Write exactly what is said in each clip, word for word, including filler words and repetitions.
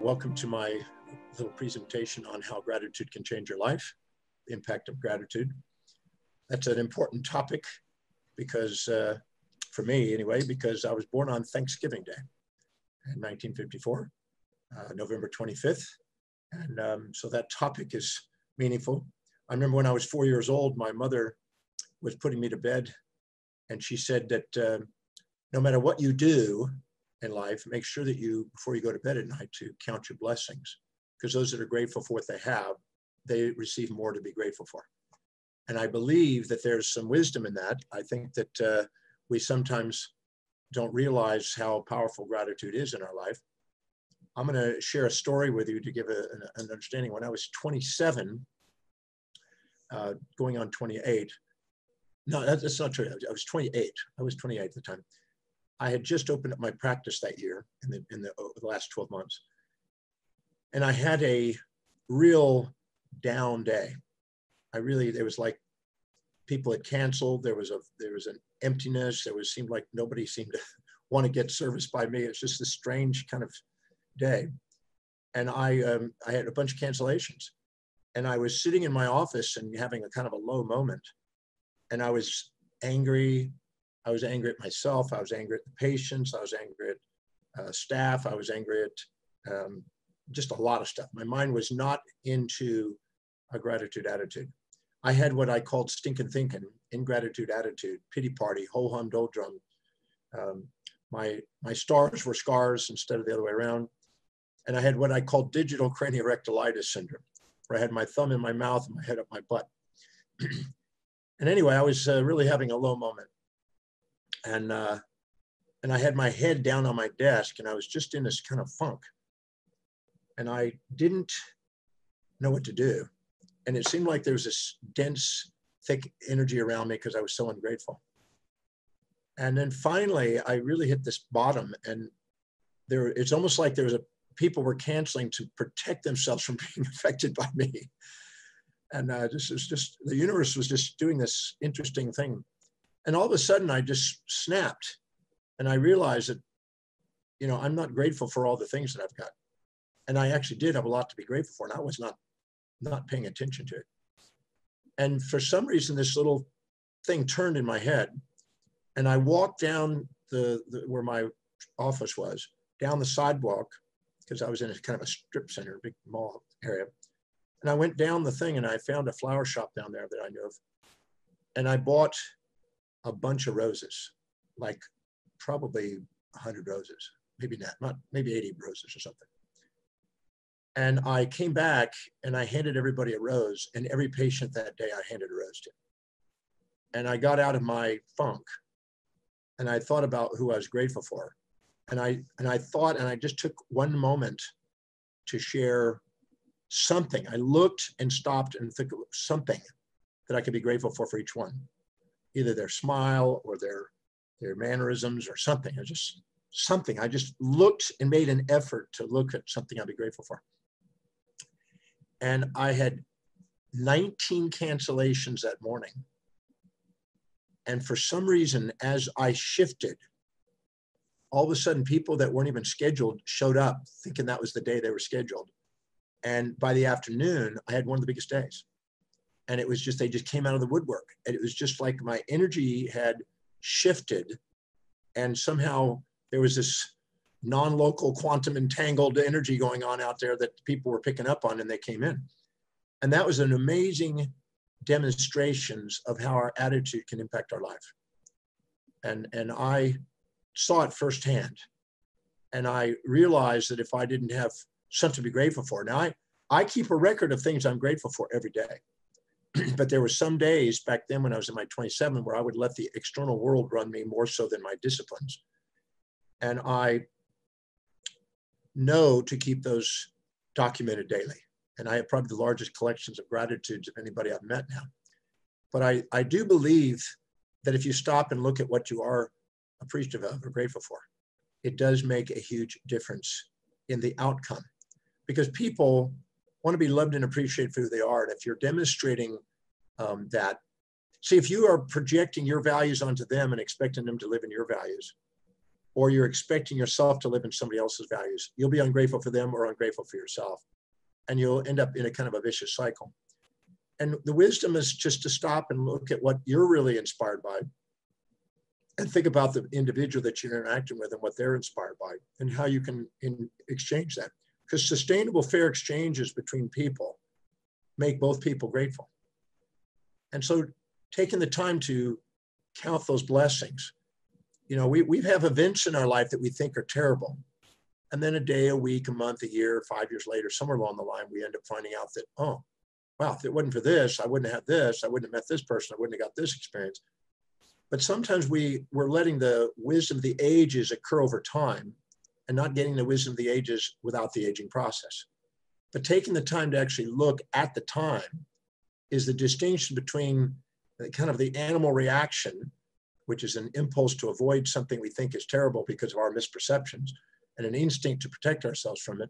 Welcome to my little presentation on how gratitude can change your life, the impact of gratitude. That's an important topic because, uh, for me anyway, because I was born on Thanksgiving Day in nineteen fifty-four, uh, November twenty-fifth. And um, so that topic is meaningful. I remember when I was four years old, my mother was putting me to bed and she said that uh, no matter what you do in life, make sure that you, before you go to bed at night, to count your blessings, because those that are grateful for what they have, they receive more to be grateful for. And I believe that there's some wisdom in that. I think that uh, we sometimes don't realize how powerful gratitude is in our life. I'm going to share a story with you to give a, an understanding. When I was twenty-seven, uh, going on twenty-eight, no, that's not true. I was twenty-eight. I was twenty-eight at the time. I had just opened up my practice that year in the, in the, over the last twelve months. And I had a real down day. I really, there was like people had canceled. There was a, there was an emptiness. There was, seemed like nobody seemed to want to get serviced by me. It's just this strange kind of day. And I, um, I had a bunch of cancellations, and I was sitting in my office and having a kind of a low moment. And I was angry. I was angry at myself. I was angry at the patients. I was angry at uh, staff. I was angry at um, just a lot of stuff. My mind was not into a gratitude attitude. I had what I called stinking thinking, ingratitude attitude, pity party, ho-hum, doldrum. Um, my, my stars were scars instead of the other way around. And I had what I called digital craniorectalitis syndrome, where I had my thumb in my mouth and my head up my butt. And anyway, I was uh, really having a low moment. And, uh, and I had my head down on my desk, and I was just in this kind of funk. And I didn't know what to do. And it seemed like there was this dense, thick energy around me because I was so ungrateful. And then finally, I really hit this bottom. And there, it's almost like there was a, people were canceling to protect themselves from being affected by me. And uh, this was just, the universe was just doing this interesting thing. And all of a sudden, I just snapped, and I realized that, you know, I'm not grateful for all the things that I've got. And I actually did have a lot to be grateful for, and I was not, not paying attention to it. And for some reason, this little thing turned in my head, and I walked down the, the where my office was, down the sidewalk, because I was in a kind of a strip center, a big mall area. And I went down the thing, and I found a flower shop down there that I knew of, and I bought a bunch of roses, like probably a hundred roses, maybe not, not, maybe eighty roses or something. And I came back and I handed everybody a rose, and every patient that day I handed a rose to. And I got out of my funk, and I thought about who I was grateful for. And I, and I thought, and I just took one moment to share something. I looked and stopped and think of something that I could be grateful for for each one. Either their smile or their, their mannerisms or something, or just something. I just looked and made an effort to look at something I'd be grateful for. And I had nineteen cancellations that morning. And for some reason, as I shifted, all of a sudden people that weren't even scheduled showed up thinking that was the day they were scheduled. And by the afternoon, I had one of the biggest days. And it was just, they just came out of the woodwork. And it was just like my energy had shifted. And somehow there was this non-local quantum entangled energy going on out there that people were picking up on, and they came in. And that was an amazing demonstrations of how our attitude can impact our life. And, and I saw it firsthand. And I realized that if I didn't have something to be grateful for, now I, I keep a record of things I'm grateful for every day. But there were some days back then when I was in my twenty-seven where I would let the external world run me more so than my disciplines. And I know to keep those documented daily. And I have probably the largest collections of gratitudes of anybody I've met now. But I, I do believe that if you stop and look at what you are appreciative of or grateful for, it does make a huge difference in the outcome. Because people want to be loved and appreciated for who they are. And if you're demonstrating um, that, see, if you are projecting your values onto them and expecting them to live in your values, or you're expecting yourself to live in somebody else's values, you'll be ungrateful for them or ungrateful for yourself. And you'll end up in a kind of a vicious cycle. And the wisdom is just to stop and look at what you're really inspired by, and think about the individual that you're interacting with and what they're inspired by, and how you can in exchange that. Because sustainable, fair exchanges between people make both people grateful. And so taking the time to count those blessings. You know, we, we have events in our life that we think are terrible. And then a day, a week, a month, a year, five years later, somewhere along the line, we end up finding out that, oh, wow, if it wasn't for this, I wouldn't have had this. I wouldn't have met this person. I wouldn't have got this experience. But sometimes we, we're letting the wisdom of the ages occur over time and not getting the wisdom of the ages without the aging process. But taking the time to actually look at the time is the distinction between the, kind of the animal reaction, which is an impulse to avoid something we think is terrible because of our misperceptions and an instinct to protect ourselves from it,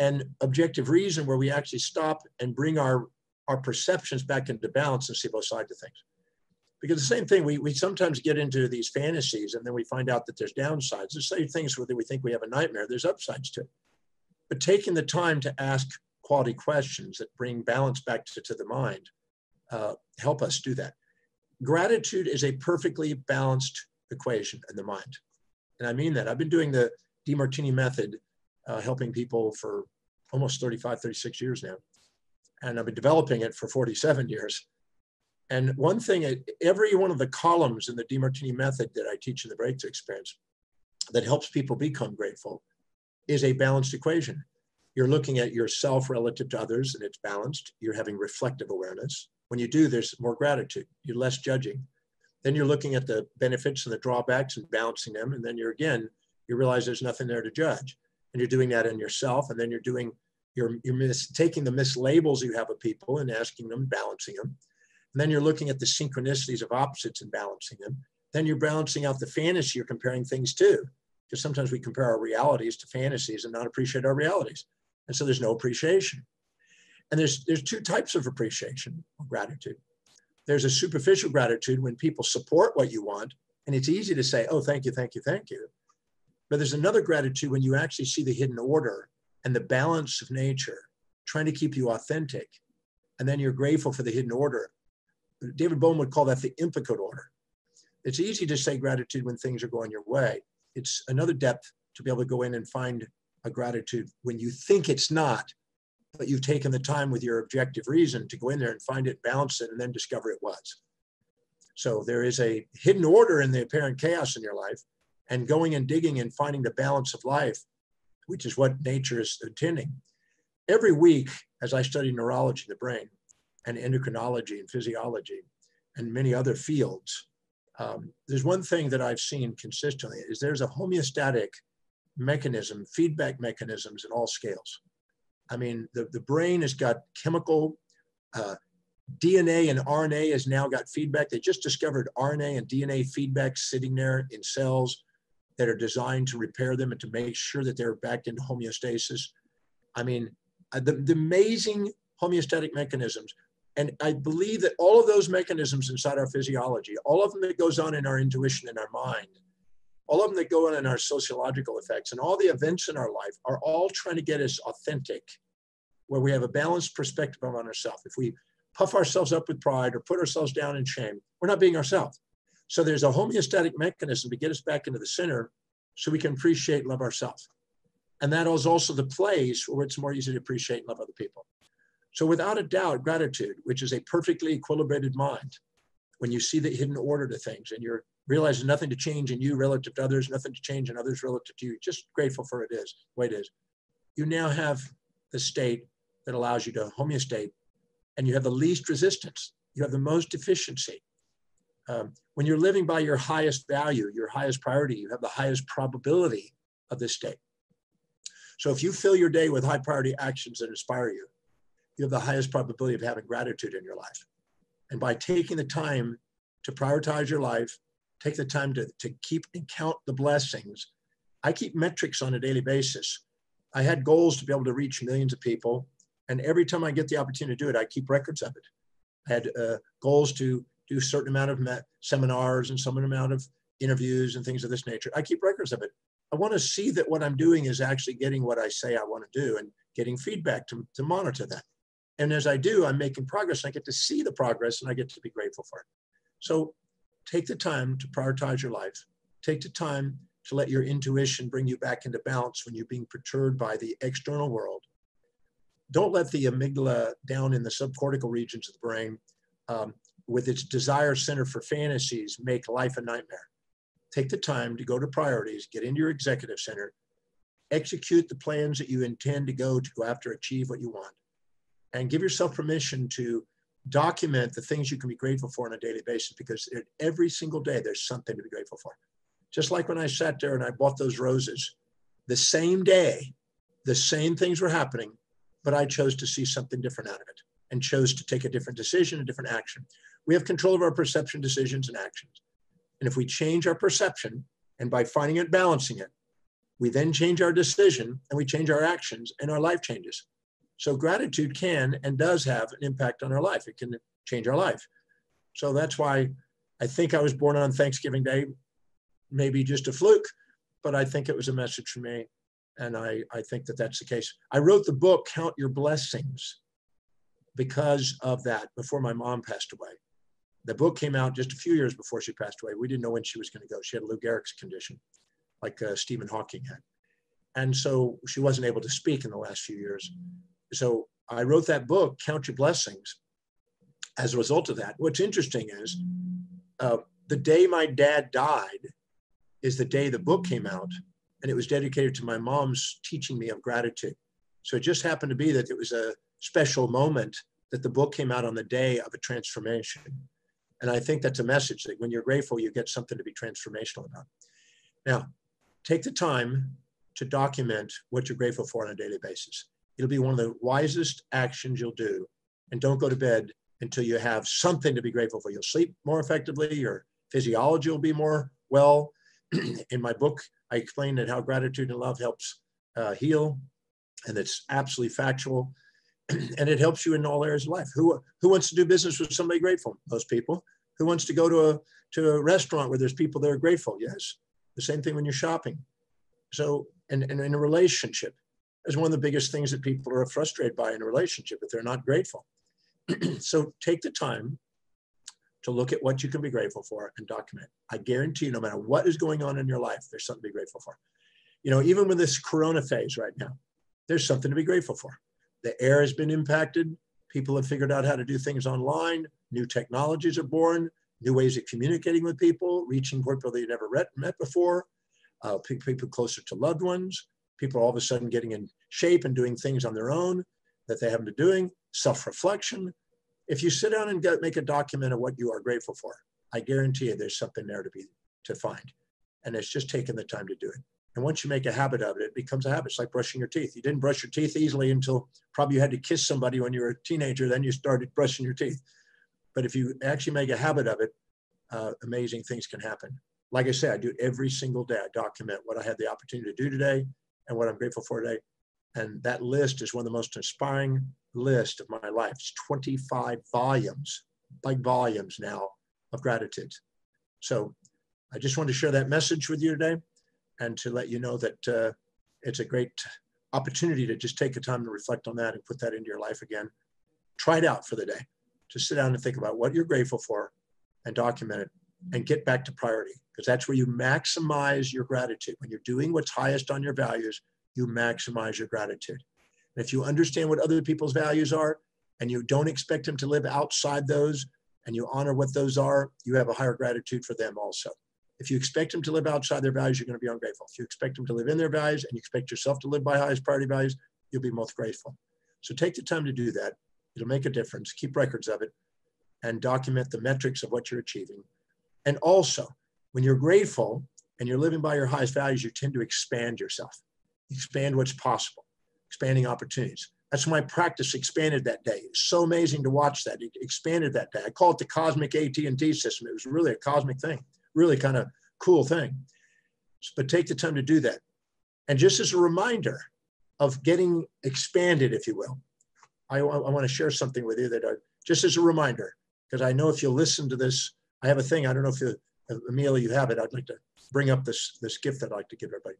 and objective reason, where we actually stop and bring our, our perceptions back into balance and see both sides of things. Because the same thing, we, we sometimes get into these fantasies and then we find out that there's downsides. There's certain things where we think we have a nightmare, there's upsides to it. But taking the time to ask quality questions that bring balance back to, to the mind uh, help us do that. Gratitude is a perfectly balanced equation in the mind. And I mean that. I've been doing the DeMartini method, uh, helping people for almost thirty-five, thirty-six years now. And I've been developing it for forty-seven years. And one thing, every one of the columns in the DeMartini method that I teach in the Breakthrough Experience that helps people become grateful is a balanced equation. You're looking at yourself relative to others and it's balanced. You're having reflective awareness. When you do, there's more gratitude. You're less judging. Then you're looking at the benefits and the drawbacks and balancing them. And then you're again, you realize there's nothing there to judge. And you're doing that in yourself. And then you're doing, you're, you're mis- taking the mislabels you have of people and asking them, balancing them. And then you're looking at the synchronicities of opposites and balancing them. Then you're balancing out the fantasy you're comparing things to, because sometimes we compare our realities to fantasies and not appreciate our realities. And so there's no appreciation. And there's, there's two types of appreciation or gratitude. There's a superficial gratitude when people support what you want, and it's easy to say, oh, thank you, thank you, thank you. But there's another gratitude when you actually see the hidden order and the balance of nature, trying to keep you authentic. And then you're grateful for the hidden order. David Bohm would call that the implicate order. It's easy to say gratitude when things are going your way. It's another depth to be able to go in and find a gratitude when you think it's not, but you've taken the time with your objective reason to go in there and find it, balance it, and then discover it was. So there is a hidden order in the apparent chaos in your life, and going and digging and finding the balance of life, which is what nature is intending. Every week, as I study neurology, the brain, and endocrinology and physiology and many other fields, um, there's one thing that I've seen consistently is there's a homeostatic mechanism, feedback mechanisms in all scales. I mean, the, the brain has got chemical, uh, D N A and R N A has now got feedback. They just discovered R N A and D N A feedback sitting there in cells that are designed to repair them and to make sure that they're back into homeostasis. I mean, the, the amazing homeostatic mechanisms. And I believe that all of those mechanisms inside our physiology, all of them that goes on in our intuition and our mind, all of them that go on in our sociological effects and all the events in our life are all trying to get us authentic, where we have a balanced perspective on ourselves. If we puff ourselves up with pride or put ourselves down in shame, we're not being ourselves. So there's a homeostatic mechanism to get us back into the center so we can appreciate and love ourselves. And that is also the place where it's more easy to appreciate and love other people. So without a doubt, gratitude, which is a perfectly equilibrated mind, when you see the hidden order to things and you're realizing nothing to change in you relative to others, nothing to change in others relative to you, just grateful for it is, the way it is. You now have the state that allows you to homeostate, and you have the least resistance. You have the most efficiency. Um, when you're living by your highest value, your highest priority, you have the highest probability of this state. So if you fill your day with high priority actions that inspire you, you have the highest probability of having gratitude in your life. And by taking the time to prioritize your life, take the time to, to keep and count the blessings. I keep metrics on a daily basis. I had goals to be able to reach millions of people. And every time I get the opportunity to do it, I keep records of it. I had uh, goals to do a certain amount of seminars and some amount of interviews and things of this nature. I keep records of it. I want to see that what I'm doing is actually getting what I say I want to do and getting feedback to, to monitor that. And as I do, I'm making progress. I get to see the progress and I get to be grateful for it. So take the time to prioritize your life. Take the time to let your intuition bring you back into balance when you're being perturbed by the external world. Don't let the amygdala down in the subcortical regions of the brain um, with its desire center for fantasies make life a nightmare. Take the time to go to priorities, get into your executive center, execute the plans that you intend to go to go after, achieve what you want, and give yourself permission to document the things you can be grateful for on a daily basis, because every single day there's something to be grateful for. Just like when I sat there and I bought those roses, the same day, the same things were happening, but I chose to see something different out of it and chose to take a different decision, a different action. We have control of our perception, decisions, and actions. And if we change our perception, and by finding it, balancing it, we then change our decision and we change our actions and our life changes. So gratitude can and does have an impact on our life. It can change our life. So that's why I think I was born on Thanksgiving Day, maybe just a fluke, but I think it was a message for me. And I, I think that that's the case. I wrote the book, Count Your Blessings, because of that, before my mom passed away. The book came out just a few years before she passed away. We didn't know when she was going to go. She had a Lou Gehrig's condition, like uh, Stephen Hawking had. And so she wasn't able to speak in the last few years. So I wrote that book, Count Your Blessings, as a result of that. What's interesting is uh, the day my dad died is the day the book came out, and it was dedicated to my mom's teaching me of gratitude. So it just happened to be that it was a special moment that the book came out on the day of a transformation. And I think that's a message that when you're grateful, you get something to be transformational about. Now, take the time to document what you're grateful for on a daily basis. It'll be one of the wisest actions you'll do. And don't go to bed until you have something to be grateful for. You'll sleep more effectively, your physiology will be more well. In my book, I explain that how gratitude and love helps uh, heal, and it's absolutely factual. And it helps you in all areas of life. Who, who wants to do business with somebody grateful? Most people. Who wants to go to a, to a restaurant where there's people that are grateful? Yes. The same thing when you're shopping. So, and, and in a relationship, is one of the biggest things that people are frustrated by in a relationship, if they're not grateful. So take the time to look at what you can be grateful for and document. I guarantee you, no matter what is going on in your life, there's something to be grateful for. You know, even with this Corona phase right now, there's something to be grateful for. The air has been impacted. People have figured out how to do things online. New technologies are born, new ways of communicating with people, reaching people that you never met before, uh, people closer to loved ones. People are all of a sudden getting in shape and doing things on their own that they haven't been doing. Self-reflection. If you sit down and get, make a document of what you are grateful for, I guarantee you there's something there to be to find. And it's just taking the time to do it. And once you make a habit of it, it becomes a habit. It's like brushing your teeth. You didn't brush your teeth easily until probably you had to kiss somebody when you were a teenager, then you started brushing your teeth. But if you actually make a habit of it, uh, amazing things can happen. Like I said, I do it every single day. I document what I had the opportunity to do today and what I'm grateful for today. And that list is one of the most inspiring lists of my life. It's twenty-five volumes, like volumes now of gratitude. So I just wanted to share that message with you today, and to let you know that uh, it's a great opportunity to just take the time to reflect on that and put that into your life again. Try it out for the day. Just sit down and think about what you're grateful for and document it and get back to priority, because that's where you maximize your gratitude. When you're doing what's highest on your values, you maximize your gratitude. And if you understand what other people's values are and you don't expect them to live outside those and you honor what those are, you have a higher gratitude for them also. If you expect them to live outside their values, you're going to be ungrateful. If you expect them to live in their values and you expect yourself to live by highest priority values, you'll be most grateful. So take the time to do that. It'll make a difference. Keep records of it and document the metrics of what you're achieving. And also, when you're grateful and you're living by your highest values, you tend to expand yourself, expand what's possible, expanding opportunities. That's my practice expanded that day. It's so amazing to watch that. It expanded that day. I call it the cosmic A T and T system. It was really a cosmic thing. Really kind of cool thing. But take the time to do that. And just as a reminder of getting expanded, if you will, I, I want to share something with you that I, just as a reminder, because I know if you listen to this, I have a thing, I don't know if you Amelia, you have it. I'd like to bring up this, this gift that I'd like to give everybody.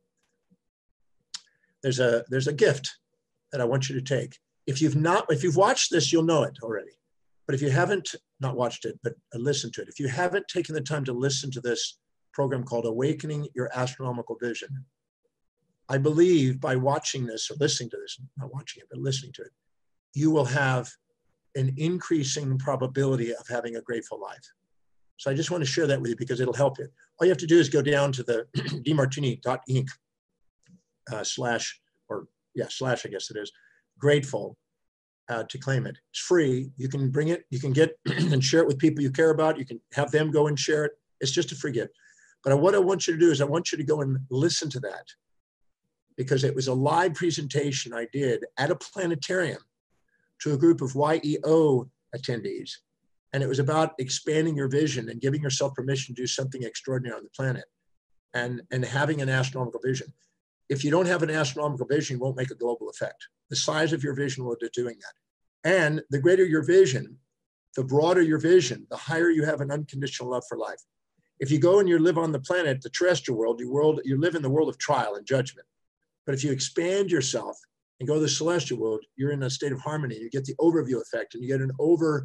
There's a, there's a gift that I want you to take. If you've not, if you've watched this, you'll know it already. But if you haven't, not watched it, but listened to it. If you haven't taken the time to listen to this program called Awakening Your Astronomical Vision, I believe by watching this or listening to this, not watching it, but listening to it, you will have an increasing probability of having a grateful life. So I just want to share that with you because it'll help you. All you have to do is go down to the demartini dot inc uh, slash, or yeah, slash, I guess it is, grateful uh, to claim it. It's free. You can bring it, you can get and share it with people you care about. You can have them go and share it. It's just a free gift. But what I want you to do is I want you to go and listen to that, because it was a live presentation I did at a planetarium to a group of Y E O attendees. And it was about expanding your vision and giving yourself permission to do something extraordinary on the planet and, and having an astronomical vision. If you don't have an astronomical vision, you won't make a global effect. The size of your vision will do doing that. And the greater your vision, the broader your vision, the higher you have an unconditional love for life. If you go and you live on the planet, the terrestrial world, you, world, you live in the world of trial and judgment. But if you expand yourself and go to the celestial world, you're in a state of harmony. You get the overview effect and you get an overview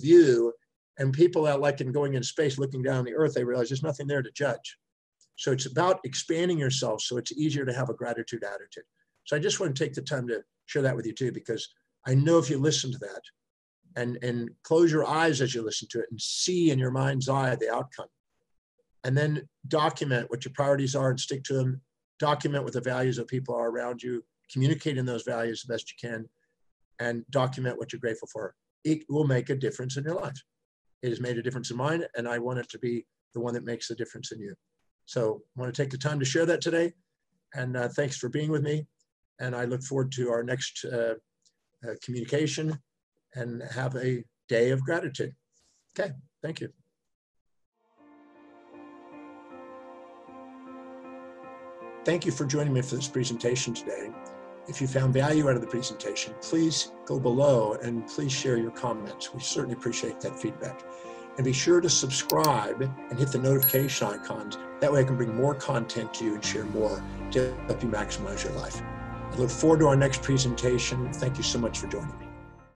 view. And people out like in going in space, looking down the earth, they realize there's nothing there to judge. So it's about expanding yourself so it's easier to have a gratitude attitude. So I just want to take the time to share that with you too, because I know if you listen to that and, and close your eyes as you listen to it and see in your mind's eye the outcome, and then document what your priorities are and stick to them. Document what the values of people are around you, communicate in those values the best you can, and document what you're grateful for. It will make a difference in your life. It has made a difference in mine, and I want it to be the one that makes the difference in you. So I want to take the time to share that today, and uh, thanks for being with me. And I look forward to our next uh, uh, communication, and have a day of gratitude. Okay, thank you. Thank you for joining me for this presentation today. If you found value out of the presentation, please go below and please share your comments. We certainly appreciate that feedback. And be sure to subscribe and hit the notification icons. That way I can bring more content to you and share more to help you maximize your life. I look forward to our next presentation. Thank you so much for joining me.